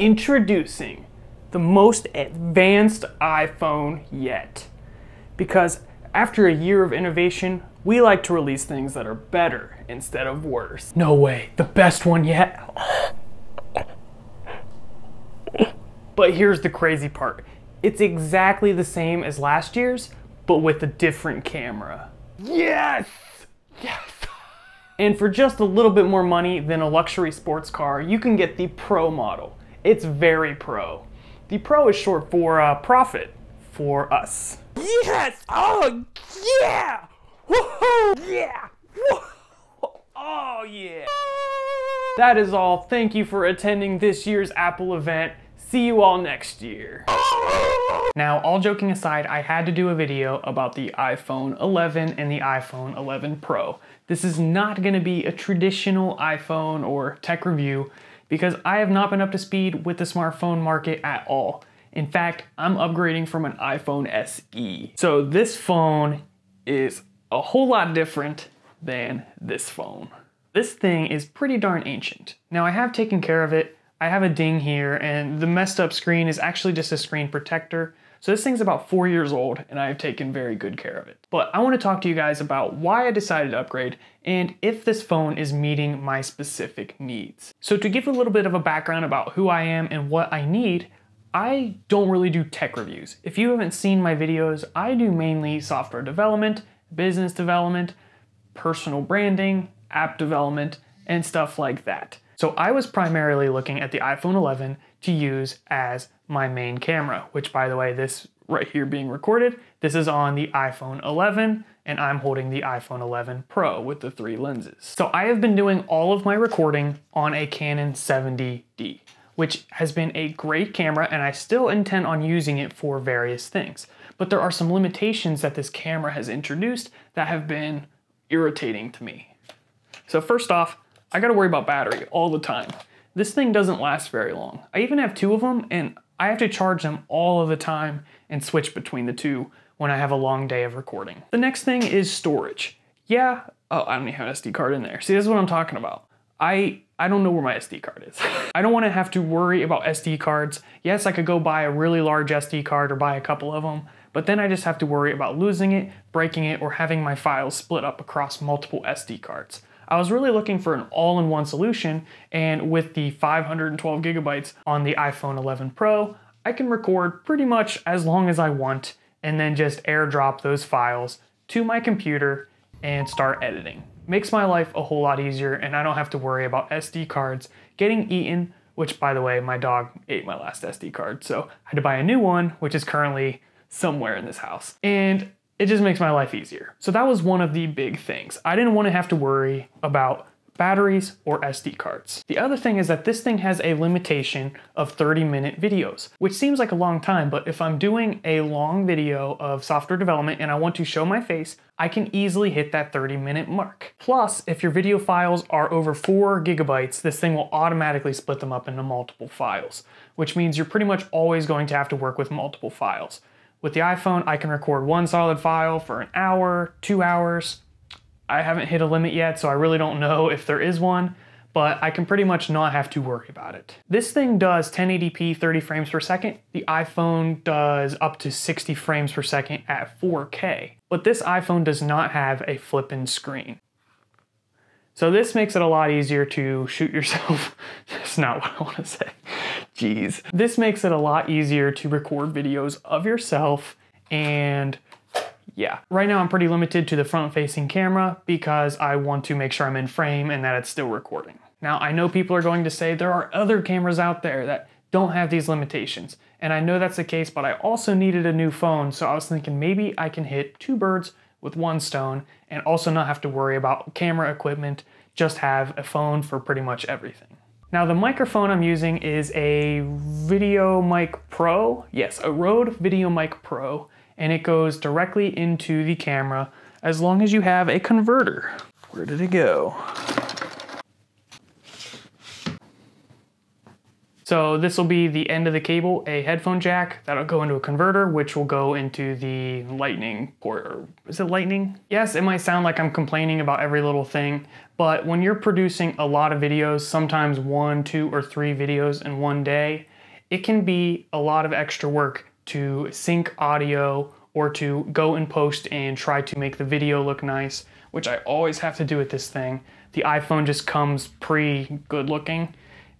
introducing the most advanced iPhone yet. Because after a year of innovation, we like to release things that are better instead of worse. No way, the best one yet? But here's the crazy part. It's exactly the same as last year's, but with a different camera. Yes! Yes! And for just a little bit more money than a luxury sports car, you can get the Pro model. It's very pro. The Pro is short for profit for us. Yes! Oh, yeah! Woohoo! Yeah! Woo-hoo! Oh, yeah! That is all. Thank you for attending this year's Apple event. See you all next year. Now, all joking aside, I had to do a video about the iPhone 11 and the iPhone 11 Pro. This is not gonna be a traditional iPhone or tech review because I have not been up to speed with the smartphone market at all. In fact, I'm upgrading from an iPhone SE. So this phone is a whole lot different than this phone. This thing is pretty darn ancient. Now, I have taken care of it. I have a ding here, and the messed up screen is actually just a screen protector. So this thing's about 4 years old, and I have taken very good care of it. But I want to talk to you guys about why I decided to upgrade and if this phone is meeting my specific needs. So to give a little bit of a background about who I am and what I need, I don't really do tech reviews. If you haven't seen my videos, I do mainly software development, business development, personal branding, app development, and stuff like that. So I was primarily looking at the iPhone 11 to use as my main camera, which, by the way, this right here being recorded, this is on the iPhone 11 and I'm holding the iPhone 11 Pro with the 3 lenses. So I have been doing all of my recording on a Canon 70D, which has been a great camera and I still intend on using it for various things. But there are some limitations that this camera has introduced that have been irritating to me. So first off, I gotta worry about battery all the time. This thing doesn't last very long. I even have 2 of them and I have to charge them all of the time and switch between the 2 when I have a long day of recording. The next thing is storage. Yeah, oh, I don't even have an SD card in there. See, this is what I'm talking about. I don't know where my SD card is. I don't wanna have to worry about SD cards. Yes, I could go buy a really large SD card or buy a couple of them, but then I just have to worry about losing it, breaking it, or having my files split up across multiple SD cards. I was really looking for an all-in-one solution, and with the 512 gigabytes on the iPhone 11 Pro, I can record pretty much as long as I want and then just AirDrop those files to my computer and start editing. Makes my life a whole lot easier and I don't have to worry about SD cards getting eaten, which, by the way, my dog ate my last SD card, so I had to buy a new one, which is currently somewhere in this house. And it just makes my life easier. So that was one of the big things. I didn't want to have to worry about batteries or SD cards. The other thing is that this thing has a limitation of 30-minute videos, which seems like a long time, but if I'm doing a long video of software development and I want to show my face, I can easily hit that 30-minute mark. Plus, if your video files are over 4 gigabytes, this thing will automatically split them up into multiple files, which means you're pretty much always going to have to work with multiple files. With the iPhone, I can record one solid file for an hour, 2 hours. I haven't hit a limit yet, so I really don't know if there is one, but I can pretty much not have to worry about it. This thing does 1080p 30 frames per second. The iPhone does up to 60 frames per second at 4K, but this iPhone does not have a flipping screen. So this makes it a lot easier to shoot yourself. That's not what I want to say. Jeez. This makes it a lot easier to record videos of yourself, and yeah. Right now I'm pretty limited to the front-facing camera because I want to make sure I'm in frame and that it's still recording. Now, I know people are going to say there are other cameras out there that don't have these limitations, and I know that's the case, but I also needed a new phone, so I was thinking maybe I can hit 2 birds with 1 stone and also not have to worry about camera equipment, just have a phone for pretty much everything. Now, the microphone I'm using is a VideoMic Pro, yes, a Rode VideoMic Pro, and it goes directly into the camera as long as you have a converter. Where did it go? So this will be the end of the cable, a headphone jack that'll go into a converter, which will go into the lightning port, or is it lightning? Yes, it might sound like I'm complaining about every little thing, but when you're producing a lot of videos, sometimes 1, 2, or 3 videos in one day, it can be a lot of extra work to sync audio or to go and post and try to make the video look nice, which I always have to do with this thing. The iPhone just comes pre-good looking,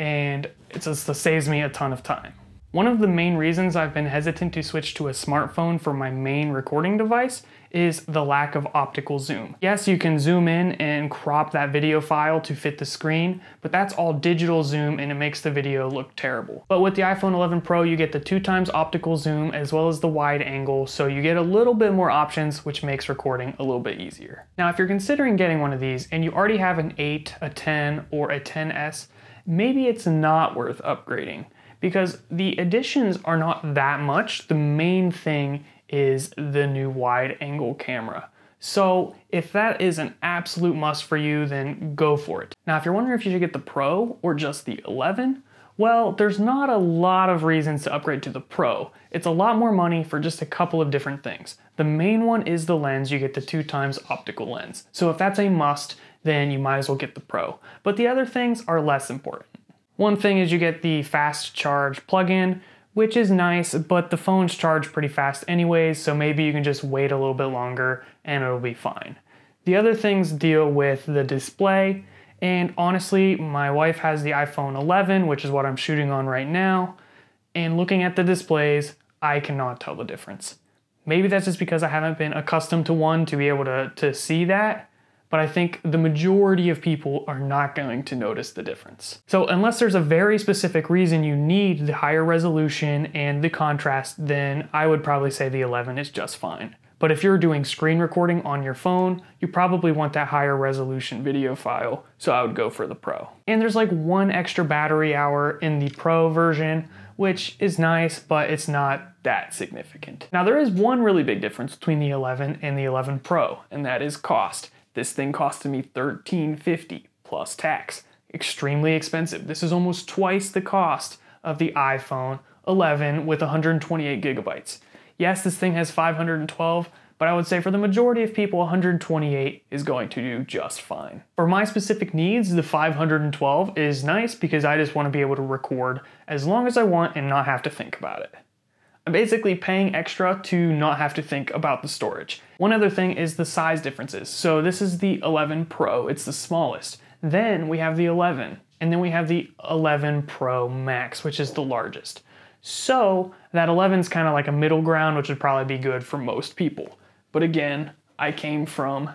and it just saves me a ton of time. One of the main reasons I've been hesitant to switch to a smartphone for my main recording device is the lack of optical zoom. Yes, you can zoom in and crop that video file to fit the screen, but that's all digital zoom and it makes the video look terrible. But with the iPhone 11 Pro, you get the 2x optical zoom as well as the wide angle, so you get a little bit more options, which makes recording a little bit easier. Now, if you're considering getting one of these and you already have an 8, a 10, or a 10S, maybe it's not worth upgrading, because the additions are not that much. The main thing is the new wide angle camera. So if that is an absolute must for you, then go for it. Now, if you're wondering if you should get the Pro or just the 11, well, there's not a lot of reasons to upgrade to the Pro. It's a lot more money for just a couple of different things. The main one is the lens. You get the 2x optical lens. So if that's a must, then you might as well get the Pro. But the other things are less important. One thing is you get the fast charge plug-in, which is nice, but the phones charge pretty fast anyways, so maybe you can just wait a little bit longer and it'll be fine. The other things deal with the display, and honestly, my wife has the iPhone 11, which is what I'm shooting on right now, and looking at the displays, I cannot tell the difference. Maybe that's just because I haven't been accustomed to one to be able to see that, but I think the majority of people are not going to notice the difference. So unless there's a very specific reason you need the higher resolution and the contrast, then I would probably say the 11 is just fine. But if you're doing screen recording on your phone, you probably want that higher resolution video file, so I would go for the Pro. And there's like one extra battery hour in the Pro version, which is nice, but it's not that significant. Now, there is one really big difference between the 11 and the 11 Pro, and that is cost. This thing costed me $1,350 plus tax. Extremely expensive. This is almost twice the cost of the iPhone 11 with 128 gigabytes. Yes, this thing has 512, but I would say for the majority of people, 128 is going to do just fine. For my specific needs, the 512 is nice because I just want to be able to record as long as I want and not have to think about it. I'm basically paying extra to not have to think about the storage. One other thing is the size differences. So this is the 11 Pro, it's the smallest. Then we have the 11, and then we have the 11 Pro Max, which is the largest. So that 11 is kind of like a middle ground, which would probably be good for most people. But again, I came from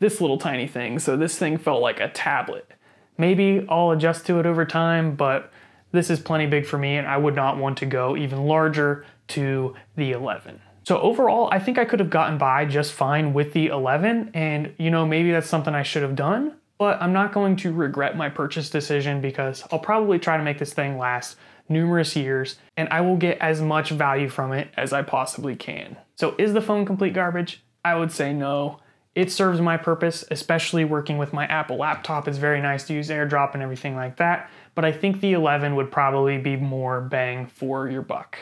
this little tiny thing, so this thing felt like a tablet. Maybe I'll adjust to it over time, but this is plenty big for me, and I would not want to go even larger to the 11. So overall, I think I could have gotten by just fine with the 11, and you know, maybe that's something I should have done, but I'm not going to regret my purchase decision because I'll probably try to make this thing last numerous years, and I will get as much value from it as I possibly can. So is the phone complete garbage? I would say no. It serves my purpose, especially working with my Apple laptop. It's very nice to use AirDrop and everything like that, but I think the 11 would probably be more bang for your buck.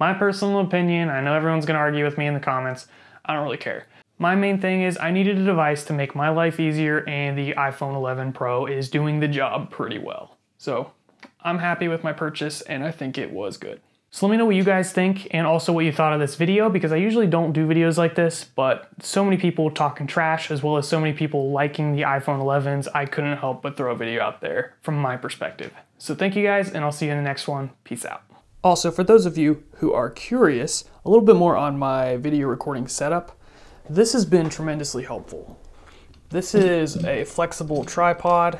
My personal opinion, I know everyone's gonna argue with me in the comments, I don't really care. My main thing is I needed a device to make my life easier, and the iPhone 11 Pro is doing the job pretty well. So I'm happy with my purchase, and I think it was good. So let me know what you guys think and also what you thought of this video, because I usually don't do videos like this, but so many people talking trash as well as so many people liking the iPhone 11s, I couldn't help but throw a video out there from my perspective. So thank you guys, and I'll see you in the next one. Peace out. Also, for those of you who are curious, a little bit more on my video recording setup, this has been tremendously helpful. This is a flexible tripod,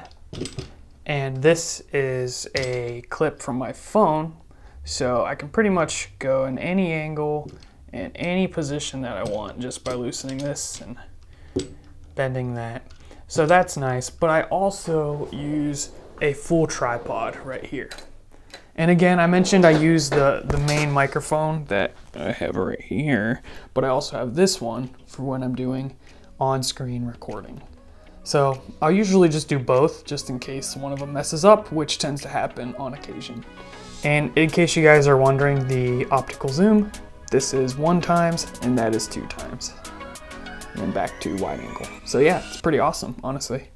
and this is a clip from my phone, so I can pretty much go in any angle and any position that I want just by loosening this and bending that. So that's nice, but I also use a full tripod right here. And again, I mentioned I use the main microphone that I have right here, but I also have this one for when I'm doing on-screen recording. So I'll usually just do both just in case one of them messes up, which tends to happen on occasion. And in case you guys are wondering, the optical zoom, this is 1x and that is 2x. And then back to wide angle. So yeah, it's pretty awesome, honestly.